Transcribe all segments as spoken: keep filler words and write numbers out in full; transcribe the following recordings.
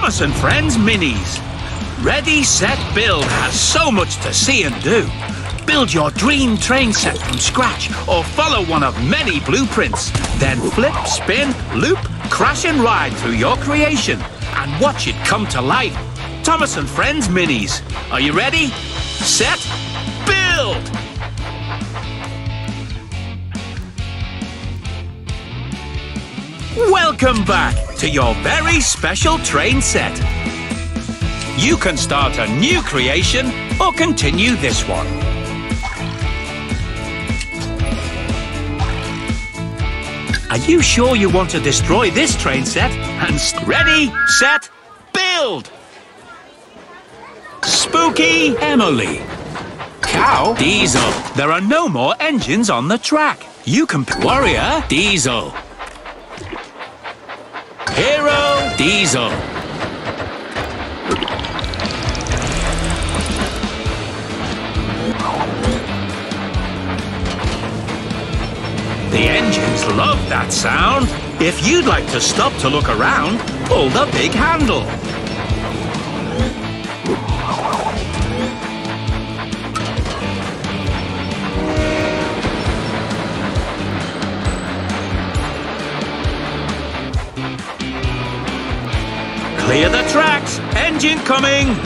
Thomas and Friends Minis. Ready, Set, Build has so much to see and do. Build your dream train set from scratch or follow one of many blueprints. Then flip, spin, loop, crash and ride through your creation and watch it come to life. Thomas and Friends Minis. Are you ready? Set, build! Welcome back to your very special train set. You can start a new creation or continue this one. Are you sure you want to destroy this train set? And ready, set, build! Spooky Emily. Cow Diesel. There are no more engines on the track. You can warrior diesel. Hero Diesel. The engines love that sound. If you'd like to stop to look around, pull the big handle. Clear the tracks! Engine coming!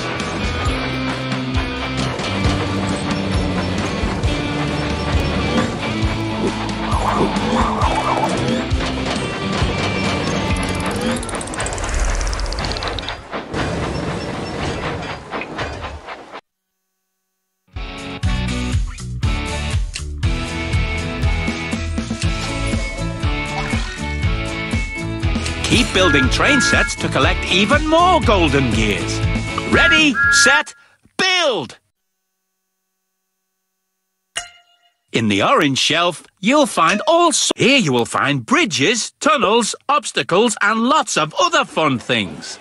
Keep building train sets to collect even more golden gears. Ready, set, build! In the orange shelf, you'll find all sorts. Here you will find bridges, tunnels, obstacles, and lots of other fun things.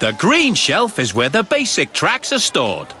The green shelf is where the basic tracks are stored.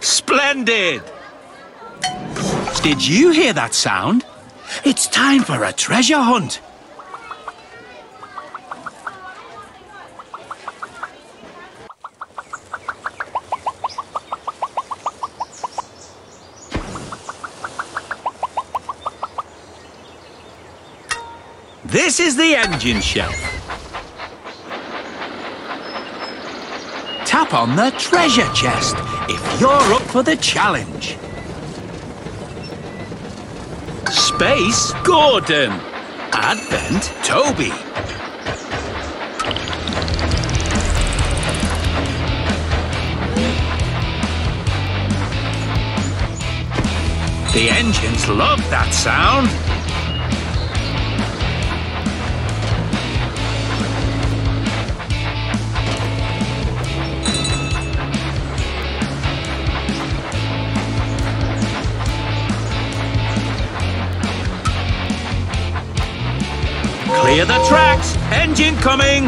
Splendid! Did you hear that sound? It's time for a treasure hunt. This is the engine shelf. Tap on the treasure chest if you're up for the challenge. Space Gordon. Advent Toby. The engines love that sound. Clear the tracks! Engine coming!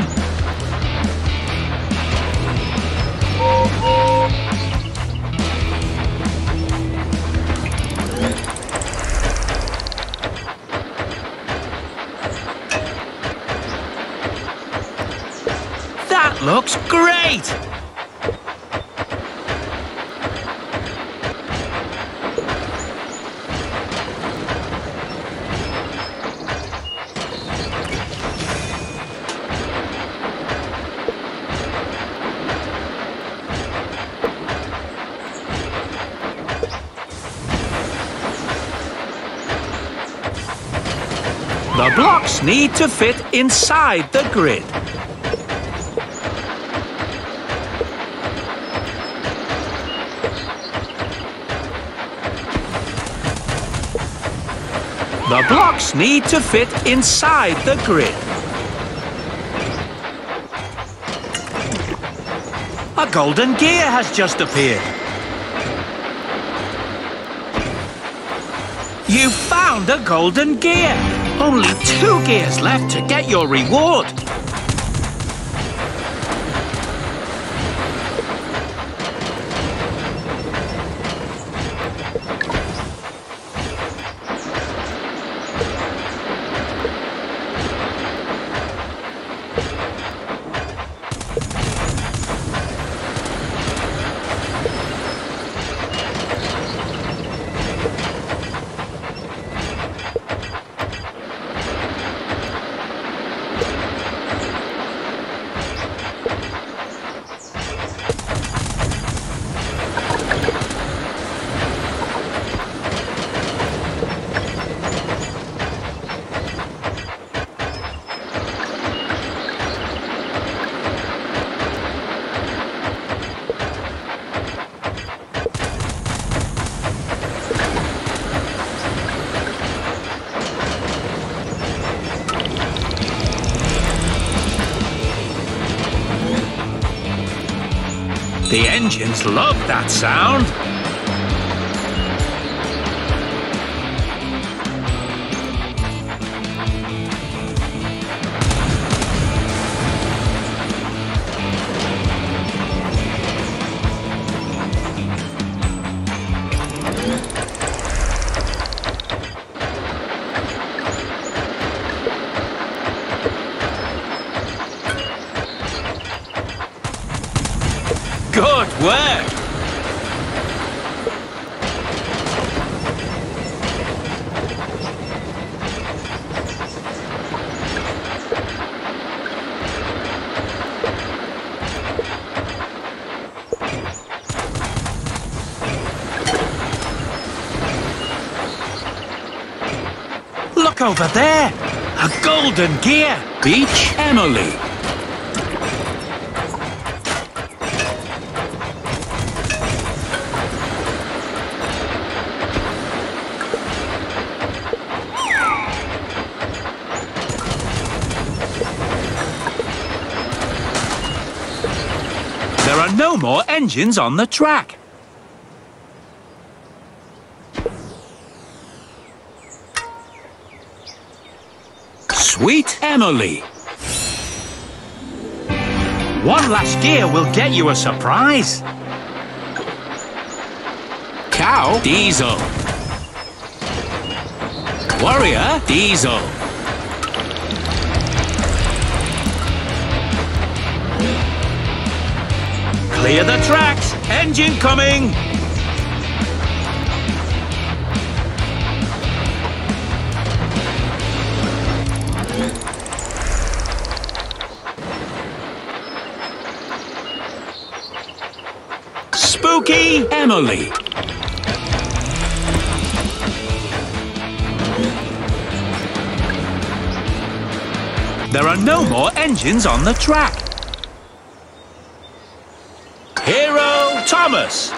That looks great! The blocks need to fit inside the grid. The blocks need to fit inside the grid. A golden gear has just appeared. You found a golden gear. Only two gears left to get your reward. The engines love that sound. Good work! Look over there! A golden gear! Beach Emily! There are no more engines on the track. Sweet Emily. One last gear will get you a surprise. Cow Diesel. Warrior Diesel. Clear the tracks! Engine coming! Spooky Emily! There are no more engines on the track. Hero Thomas.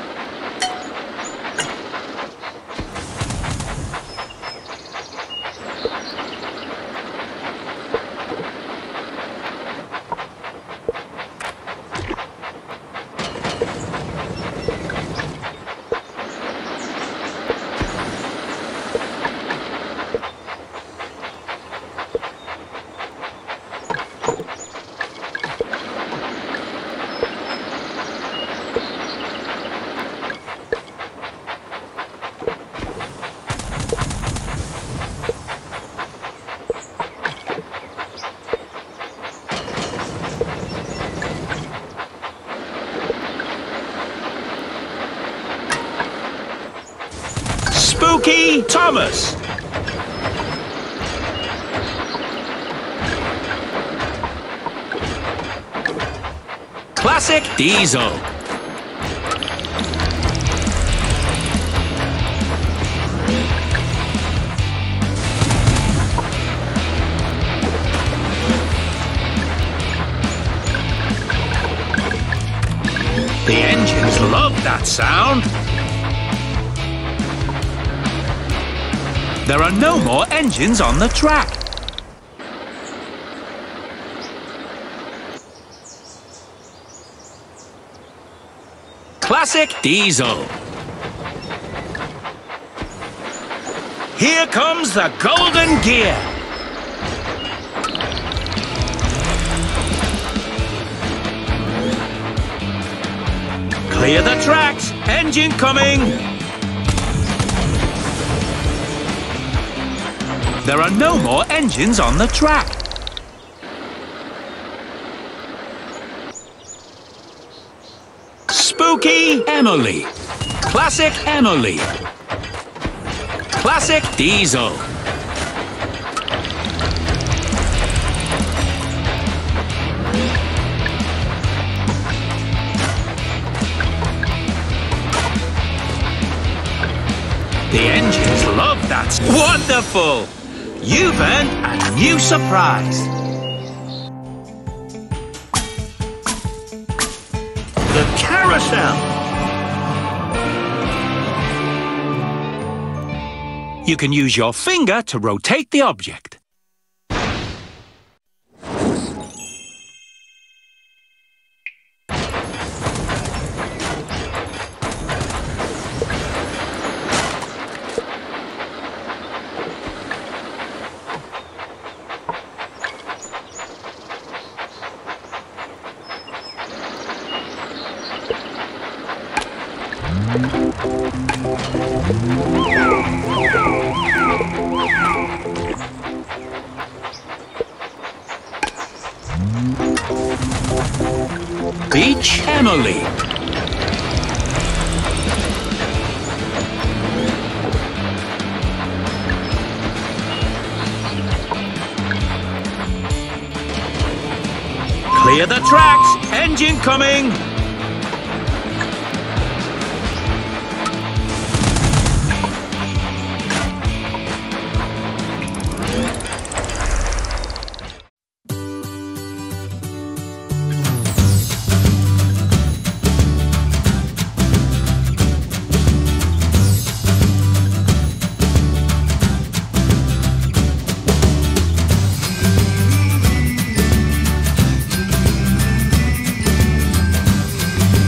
Spooky Thomas. Classic Diesel. The engines love that sound. There are no more engines on the track. Classic Diesel. Here comes the golden gear. Clear the tracks. Engine coming. There are no more engines on the track. Spooky Emily. Classic Emily. Classic Diesel. The engines love that. Wonderful! You've earned a new surprise. The carousel. You can use your finger to rotate the object. Beach Emily. Clear the tracks. Engine coming.